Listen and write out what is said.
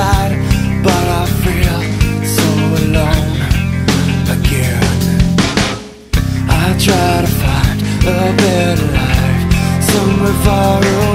side, but I feel so alone again. I try to find a better life somewhere far away.